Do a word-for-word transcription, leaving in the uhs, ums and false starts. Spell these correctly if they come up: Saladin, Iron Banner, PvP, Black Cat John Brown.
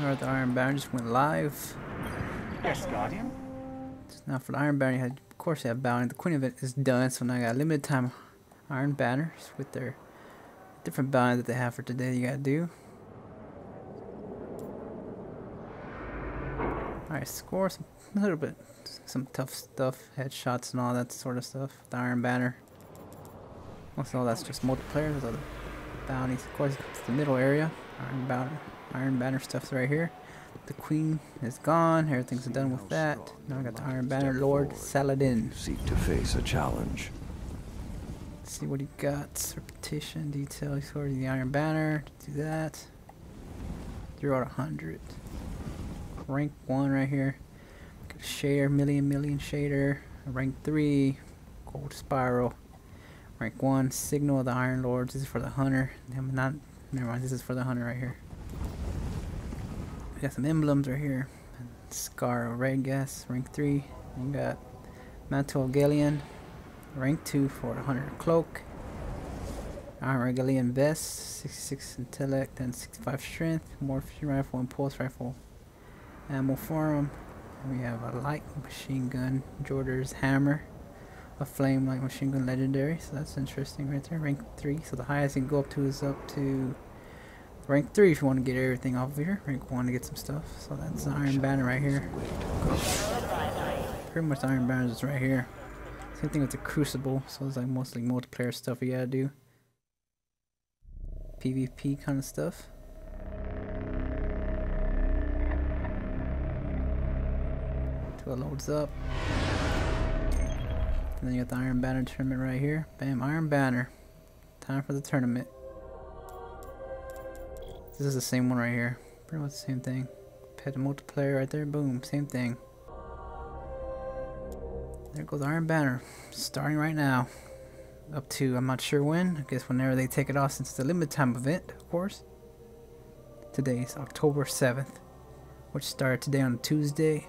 Alright, the Iron Banner just went live. Yes, Guardian. So now for the Iron Banner, you had, of course they have Bounty. The Queen event is done, so now I got limited time Iron Banners with their different bounties that they have for today you gotta do. Alright, score some a little bit some tough stuff, headshots and all that sort of stuff. The Iron Banner. Most of all that's just multiplayer, those are the bounties. Of course it's the middle area. Iron Banner Iron Banner stuff's right here. The Queen is gone, everything's done with that. Now I got the Iron Banner Lord Saladin. Seek to face a challenge. Let's see what he got. Repetition, detail, he's already the Iron Banner. Do that. Zero out of hundred. Rank one right here. Got a shader, million million shader. Rank three. Gold spiral. Rank one. Signal of the Iron Lords. This is for the hunter. I'm not never mind, this is for the hunter right here. We got some emblems right here. Scar of Red Gas, rank three. We got Mantle of Galleon, rank two for the Hunter Cloak. Iron Galleon Vest, sixty-six Intellect and sixty-five Strength. Morphine Rifle and Pulse Rifle. Ammo Forum. We have a Light Machine Gun, Jordan's Hammer. A Flame Light Machine Gun Legendary, so that's interesting right there. Rank three, so the highest you can go up to is up to rank three if you want to get everything off of here. Rank one to get some stuff. So that's the Iron Banner right here. Pretty much the Iron Banner is right here. Same thing with the Crucible. So it's like mostly multiplayer stuff you gotta do. PvP kind of stuff. Until it loads up. And then you got the Iron Banner tournament right here. Bam, Iron Banner. Time for the tournament. This is the same one right here. Pretty much the same thing. Pet multiplayer right there. Boom. Same thing. There goes Iron Banner. Starting right now. Up to, I'm not sure when. I guess whenever they take it off, since it's the limited time event, of course. Today is October seventh. Which started today on Tuesday.